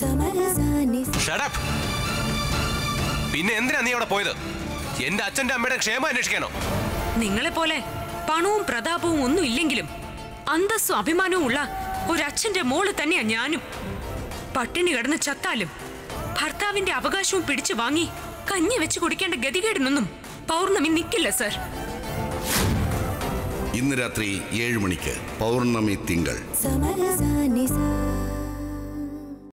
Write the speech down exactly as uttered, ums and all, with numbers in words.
പണവും പ്രതാപവും ഒന്നും ഇല്ലെങ്കിലും അന്തസ്സും അഭിമാനവും ഉള്ള ഒരു അച്ഛന്റെ മോൾ തന്നെയാ ഞാനും. പട്ടിണി കിടന്ന് ചത്താലും ഭർത്താവിന്റെ അവകാശവും പിടിച്ചു വാങ്ങി കഞ്ഞി വെച്ച് കുടിക്കേണ്ട ഗതികേടിനൊന്നും പൗർണമി നിൽക്കില്ല സർ. ഇന്ന് രാത്രി ഏഴ് മണിക്ക് പൗർണമി തിങ്കൾ.